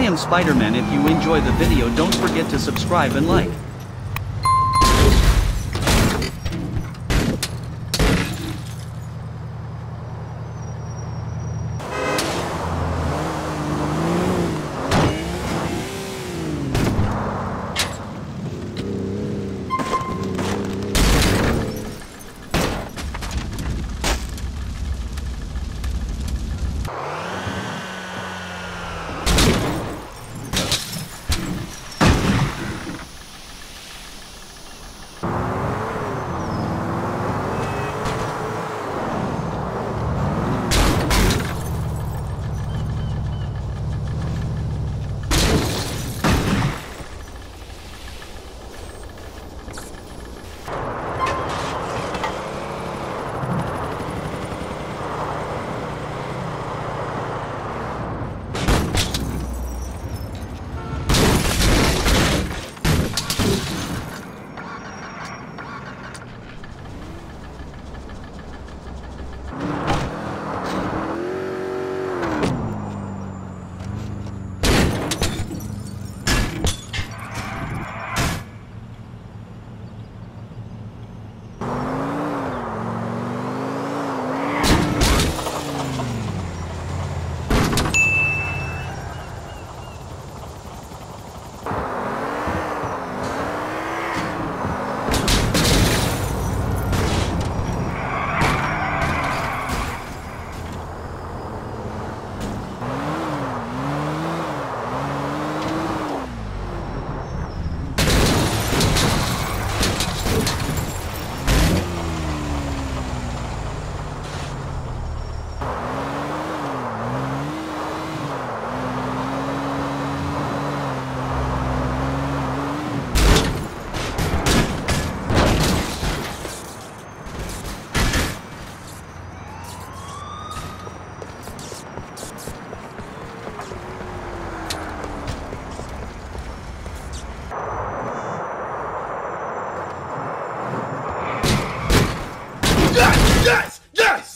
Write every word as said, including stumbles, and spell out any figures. I am Spider-Man. If you enjoy the video, don't forget to subscribe and like. Yes! Yes!